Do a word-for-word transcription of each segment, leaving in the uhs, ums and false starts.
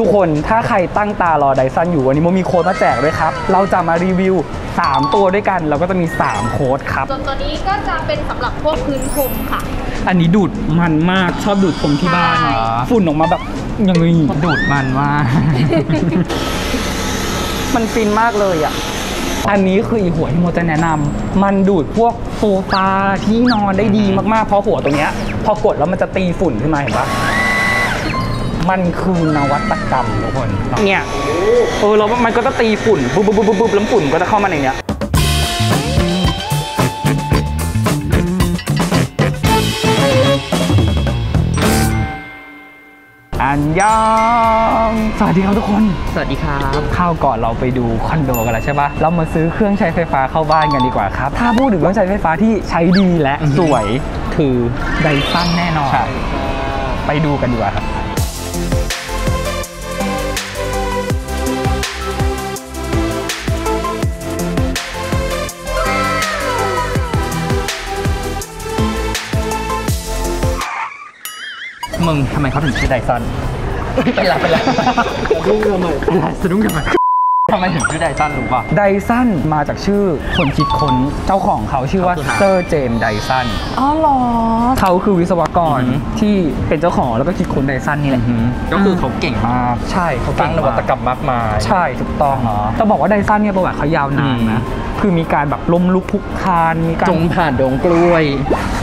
ทุกคนถ้าใครตั้งตารอ Dyson อยู่วันนี้มันมีโค้ดมาแจกด้วยครับเราจะมารีวิวสามตัวด้วยกันเราก็จะมีสามโค้ดครับส่วนตัวนี้ก็จะเป็นสำหรับพวกพื้นพรมค่ะอันนี้ดูดมันมากชอบดูดพรมที่บ้านฝุ่นออกมาแบบยังไงดูดมันมาก มันฟินมากเลยอ่ะอันนี้คือหัวที่โมจะแนะนำมันดูดพวกโซฟาที่นอนได้ดีมากๆเพราะหัวตรงเนี้ยพอกดแล้วมันจะตีฝุ่นขึ้นมาเห็นปะมันคือนวัตกรรมทุกคนเนี่ยเออแล้วมันก็จะตีฝุ่นบุบบุบบุบบุบแล้วฝุ่นก็จะเข้ามาในเนี้ยอันยองสวัสดีครับทุกคนสวัสดีครับเข้าก่อนเราไปดูคอนโดกันแล้วใช่ปะเรามาซื้อเครื่องใช้ไฟฟ้าเข้าบ้านกันดีกว่าครับถ้าพูดถึงเครื่องใช้ไฟฟ้าที่ใช้ดีและสวยคือ Dyson แน่นอนไปดูกันดีกว่าครับมึงทำไมเขาถึงชื่อไดซอนไปละไปละสนุกกันไหมไปละสนุกกันไหมทำไมถึงชื่อไดซอนรู้ป่ะไดซอนมาจากชื่อคนคิดค้นเจ้าของเขาชื่อว่าเซอร์เจมส์ไดซอนอ๋อเหรอเขาคือวิศวกรที่เป็นเจ้าของแล้วก็คิดค้นไดซอนนี่แหละก็คือเขาเก่งมากใช่เขาตั้งนวัตกรรมมากมายใช่ถูกต้องจะบอกว่าไดซอนเนี่ยประวัติเขายาวนานนะคือมีการแบบล้มลุกคลุกคลานมีการจงผ่านดงกล้วย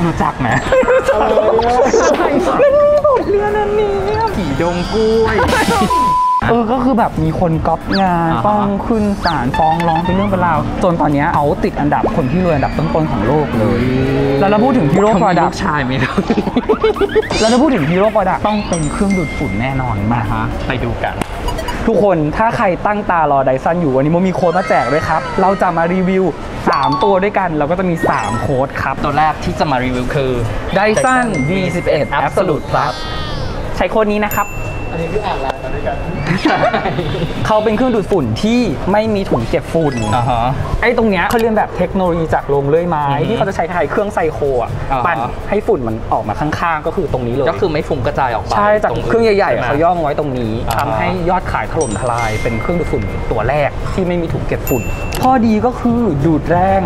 รู้จักไหมรู้จักเรื่องนั้นนี้ขี่ดงกล้วยเออก็คือแบบมีคนก๊อปงานฟ้องขึ้นศาลฟ้องร้องเป็นเรื่องเป็นราวจนตอนนี้เขาติดอันดับคนที่รวยอันดับต้นๆของโลกเลยแล้วเราพูดถึงฮีโร่โปรดักต์ชายไหมครับแล้วเราพูดถึงฮีโร่โปรดักต์ต้องเป็นเครื่องดูดฝุ่นแน่นอนมาฮะไปดูกันทุกคนถ้าใครตั้งตารอ Dyson อยู่วันนี้มันมีโค้ดมาแจกด้วยครับเราจะมารีวิวสามตัวด้วยกันเราก็จะมีสามโค้ดครับตัวแรกที่จะมารีวิวคือ Dyson ดี สิบเอ็ด Absolute Plus ใช้โค้ดนี้นะครับอันนี้คืออ่านไลน์มาด้วยกันเขาเป็นเครื่องดูดฝุ่นที่ไม่มีถุงเก็บฝุ่นไอ้ตรงเนี้ยเขาเรียนแบบเทคโนโลยีจากโรงเลื่อยไม้ที่เขาจะใช้คล้ายเครื่องไซโคอ่ะปั่นให้ฝุ่นมันออกมาข้างๆก็คือตรงนี้เลยก็คือไม่ฟุ้งกระจายออกไปใช่จากเครื่องใหญ่ๆเขาย่องไว้ตรงนี้ทำให้ยอดขายถล่มทลายเป็นเครื่องดูดฝุ่นตัวแรกที่ไม่มีถุงเก็บฝุ่นข้อดีก็คือดูดแรง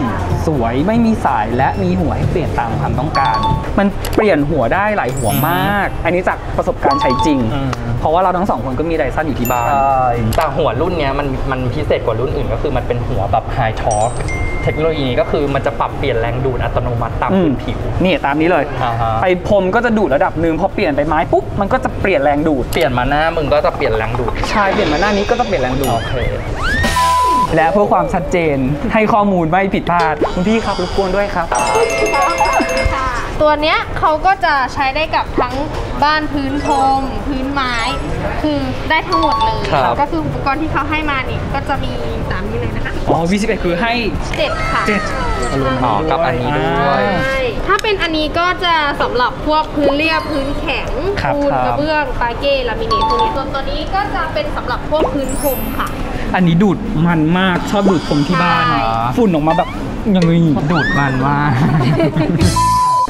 สวยไม่มีสายและมีหัวให้เปลี่ยนตามความต้องการมันเปลี่ยนหัวได้หลายหัวมากอันนี้จากประสบการณ์ใช้จริงเพราะว่าเราทั้งสองคนก็มีไดซันอยู่ที่บ้านแต่หัวรุ่นนี้มันมันพิเศษกว่ารุ่นอื่นก็คือมันเป็นหัวแบบไฮทอร์กเทคโนโลยีนี้ก็คือมันจะปรับเปลี่ยนแรงดูดอัตโนมัติตามพื้นผิวนี่ตามนี้เลยไปพรมก็จะดูดระดับหนึ่งพอเปลี่ยนไปไม้ปุ๊บมันก็จะเปลี่ยนแรงดูดเปลี่ยนมาหน้ามึงก็จะเปลี่ยนแรงดูดใช่เปลี่ยนมาหน้านี้ก็จะเปลี่ยนแรงดูดและเพื่อความชัดเจนให้ข้อมูลไม่ผิดพลาดคุณพี่ครับรบกวนด้วยครับตัวเนี้ยเขาก็จะใช้ได้กับทั้งบ้านพื้นพรมพื้นไม้คือได้ทั้งหมดเลยก็คืออุปกรณ์ที่เขาให้มานี่ก็จะมีสามนี้เลยนะคะอ๋อ วี สิบเอ็ด คือให้เจ็ดค่ะเจ็ดรวมต่อกับอันนี้ด้วยถ้าเป็นอันนี้ก็จะสำหรับพวกพื้นเรียบพื้นแข็งปูนกระเบื้องปาเก้ลามิเนตพวกนี้ส่วนตัวนี้ก็จะเป็นสำหรับพวกพื้นพรมค่ะอันนี้ดูดมันมากชอบดูดพรมที่บ้านฝุ่นออกมาแบบยังไงดูดมันมาก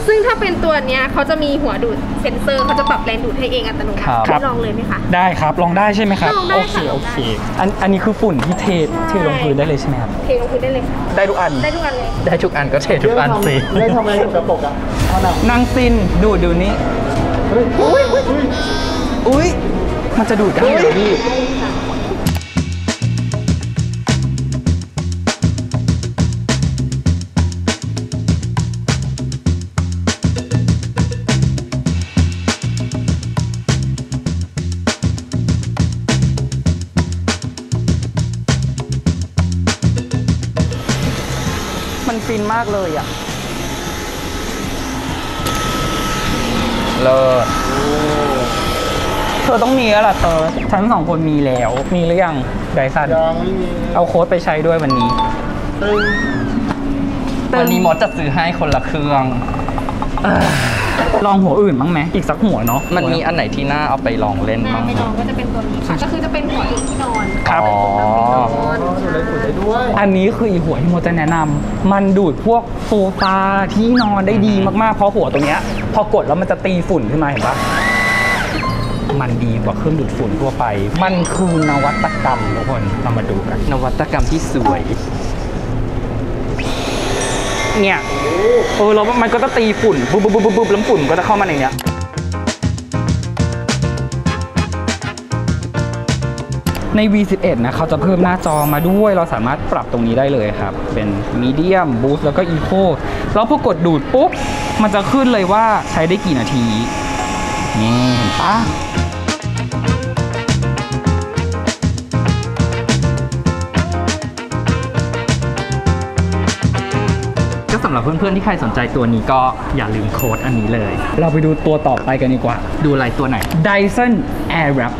ซึ่งถ้าเป็นตัวเนี้ยเขาจะมีหัวดูดเซนเซอร์เขาจะปรับแรงดูดให้เองอัตโนมัติได้ลองเลยไหมคะได้ครับลองได้ใช่ไหมครับโอเคโอเคอันอันนี้คือฝุ่นที่เทเทลงพื้นได้เลยใช่ไหมครับเทลงพื้นได้เลยได้ทุกอันได้ทุกอันเลยได้ทุกอันก็เททุกอันสิได้ทำอะไรกระปกอ่ะนางซินดูดดูนี้อุ้ยอุ้ยมันจะดูดได้เหรอพี่ฟินมากเลยอ่ะเลิศเธอต้องมีแล้วล่ะเธอฉันสองคนมีแล้วมีหรือยังไดซันยังไม่มีเอาโค้ดไปใช้ด้วยวันนี้วันนี้มอสจะซื้อให้คนละเครื่องลองหัวอื่นบ้างไหมอีกสักหัวเนาะมันมีอันไหนที่น่าเอาไปลองเล่นบ้างไปลองก็จะเป็นตัวนี้ก็คือจะเป็นหัวดูดที่นอนครับอันนี้คืออีหัวที่โมจะแนะนำมันดูดพวกโซฟาที่นอนได้ดีมากๆเพราะหัวตรงเนี้ยพอกดแล้วมันจะตีฝุ่นขึ้นมาเห็นปะ มันดีกว่าเครื่องดูดฝุ่นทั่วไปมันคือนวัตกรรมทุกคนเรามาดูกันนวัตกรรมที่สวยเนี่ยเออแล้วมันก็จะตีฝุ่นบุบบุบบุบบุบแล้วฝุ่นก็จะเข้ามาในเนี้ยใน วี สิบเอ็ด นะเขาจะเพิ่มหน้าจอมาด้วยเราสามารถปรับตรงนี้ได้เลยครับเป็น Medium Boost แล้วก็ Eco แล้วพอกดดูดปุ๊บมันจะขึ้นเลยว่าใช้ได้กี่นาทีนี่เห็นปะก็สำหรับเพื่อนๆที่ใครสนใจตัวนี้ก็อย่าลืมโค้ดอันนี้เลยเราไปดูตัวต่อไปกันดีกว่าดูอะไรตัวไหน Dyson Airwrap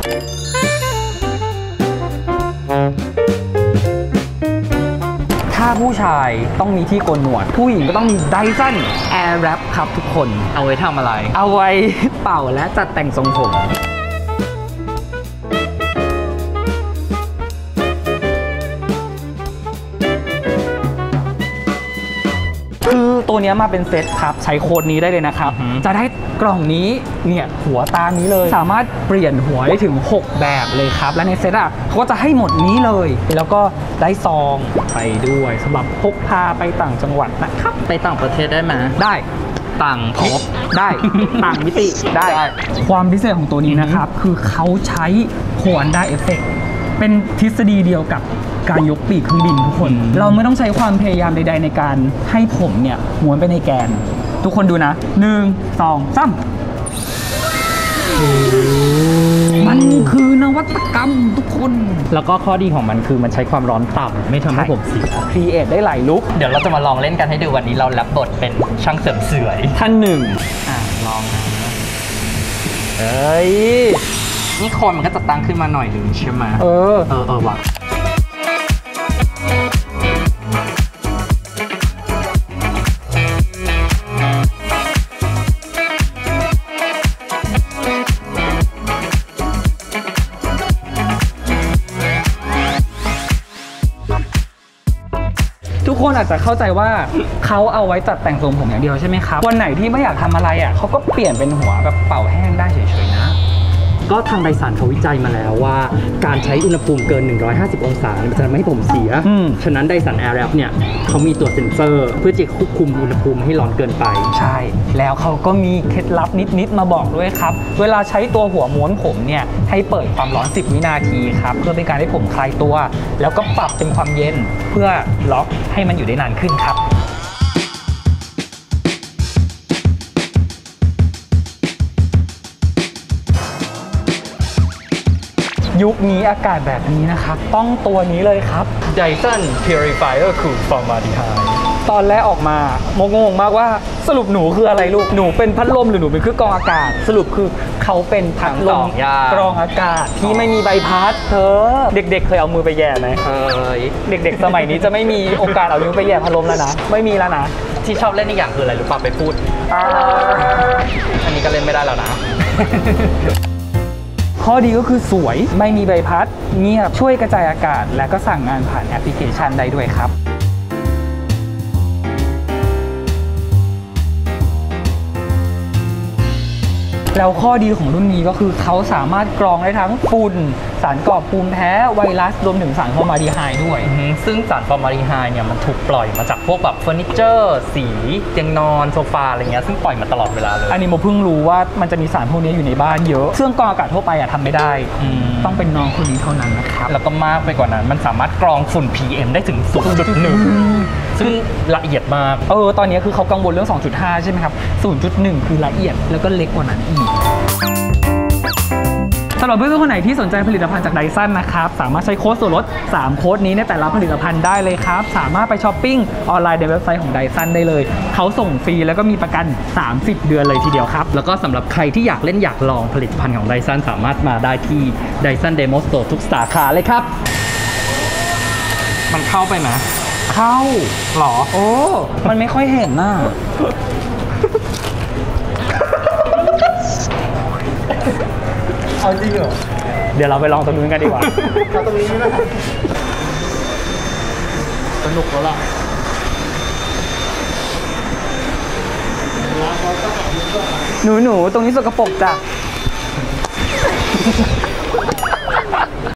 ถ้าผู้ชายต้องมีที่โกนหนวดผู้หญิงก็ต้องมี Dyson Airwrap ครับทุกคนเอาไว้ทำอะไรเอาไว้เป่าและจัดแต่งทรงผมคือตัวนี้มาเป็นเซตครับใช้โค้ดนี้ได้เลยนะครับจะได้กล่องนี้เนี่ยหัวตานี้เลยสามารถเปลี่ยนหัวได้ถึงหกแบบเลยครับและในเซตอ่ะเขาก็จะให้หมดนี้เลยแล้วก็ได้ซองไปด้วยสำหรับพกพาไปต่างจังหวัดนะครับไปต่างประเทศได้ไหมได้ต่างพบได้ต่างมิติได้ความพิเศษของตัวนี้นะครับคือเขาใช้โฮอันด้าเอฟเฟกต์เป็นทฤษฎีเดียวกับการยกปีกเครื่องบินทุกคนเราไม่ต้องใช้ความพยายามใดๆในการให้ผมเนี่ยหมุนไปในแกนทุกคนดูนะหนึ่งสองสามมันคือนวัตกรรมทุกคนแล้วก็ข้อดีของมันคือมันใช้ความร้อนต่ำไม่ทำให้ผมเสียครีเอทได้หลายลุคเดี๋ยวเราจะมาลองเล่นกันให้ดูวันนี้เรารับบทเป็นช่างเสริมสวยท่านหนึ่งอ่ะลองนะเอ้ยนี่โคนมันก็จะตั้งขึ้นมาหน่อยหนึ่งใช่ไหมเออเออเออว่ะทุกคนอาจจะเข้าใจว่าเขาเอาไว้จัดแต่งทรงผมอย่างเดียวใช่ไหมครับวันไหนที่ไม่อยากทำอะไรอ่ะเขาก็เปลี่ยนเป็นหัวแบบเป่าแห้งได้เฉยๆนะก็ทางไดสันเขาวิจัยมาแล้วว่าการใช้อุณหภูมิเกินหนึ่งร้อยห้าสิบองศาจะทำให้ผมเสียฉะนั้นไดสันแอร์แรปเนี่ยเขามีตัวเซ็นเซอร์เพื่อจะควบคุมอุณหภูมิให้ร้อนเกินไปใช่แล้วเขาก็มีเคล็ดลับนิดๆมาบอกด้วยครับเวลาใช้ตัวหัวม้วนผมเนี่ยให้เปิดความร้อนสิบวินาทีครับเพื่อเป็นการให้ผมคลายตัวแล้วก็ปรับเป็นความเย็นเพื่อล็อกให้มันอยู่ได้นานขึ้นครับยุคนี้อากาศแบบนี้นะครับต้องตัวนี้เลยครับ Dyson Purifier Cool Formaldehyde ตอนแรกออกมางงมากว่าสรุปหนูคืออะไรลูกหนูเป็นพัดลมหรือหนูเป็นเครื่องกรองอากาศสรุปคือเขาเป็นพัดลมกรองอากาศที่ไม่มีใบพัดเธอเด็กๆเคยเอามือไปแย่ไหมเคยเด็กๆสมัยนี้จะไม่มีโอกาสเอานิ้วไปแย่พัดลมแล้วนะไม่มีแล้วนะที่ชอบเล่นอีกอย่างคืออะไรรู้ป่ะไปพูดอันนี้ก็เล่นไม่ได้แล้วนะข้อดีก็คือสวยไม่มีใบพัดเงียบช่วยกระจายอากาศและก็สั่งงานผ่านแอปพลิเคชันได้ด้วยครับแล้วข้อดีของรุ่นนี้ก็คือเขาสามารถกรองได้ทั้งฝุ่นสารก่อภูมิแพ้ไวรัสรวมถึงสารฟอร์มาลดีไฮด์ด้วยซึ่งสารฟอร์มาลดีไฮด์เนี่ยมันถูกปล่อยมาจากพวกแบบเฟอร์นิเจอร์สีเตียงนอนโซฟาอะไรเงี้ยซึ่งปล่อยมาตลอดเวลาเลยอันนี้โมเพิ่งรู้ว่ามันจะมีสารพวกนี้อยู่ในบ้านเยอะเครื่องกรองอากาศทั่วไปอะทำไม่ได้ต้องเป็นน้องคนนี้เท่านั้นนะครับแล้วก็มากไปกว่านั้นมันสามารถกรองฝุ่น พี เอ็ม ได้ถึง ศูนย์จุดหนึ่ง ซึ่งละเอียดมากเออตอนนี้คือเขากังวลเรื่อง สองจุดห้า ใช่ไหมครับ ศูนย์จุดหนึ่ง คือละเอียดแล้วก็เล็กกว่านั้นอีกสำหรับเพื่อนๆคนไหนที่สนใจผลิตภัณฑ์จาก Dyson นะครับสามารถใช้โค้ดส่วนลดสามโค้ดนี้ในแต่ละผลิตภัณฑ์ได้เลยครับสามารถไปช้อปปิ้งออนไลน์ในเว็บไซต์ของ Dyson ได้เลยเขาส่งฟรีแล้วก็มีประกันสามสิบเดือนเลยทีเดียวครับแล้วก็สำหรับใครที่อยากเล่นอยากลองผลิตภัณฑ์ของ Dyson สามารถมาได้ที่ Dyson Demo Store ทุกสาขาเลยครับมันเข้าไปไหมเข้าหรอโอ้มันไม่ค่อยเห็นน่ะเอาจริงเหรอเดี๋ยวเราไปลองตรงนู้นกันดีกว่าตรงนี้นะสนุกแล้วล่ะหนูหนูตรงนี้สกปรกจ้ะ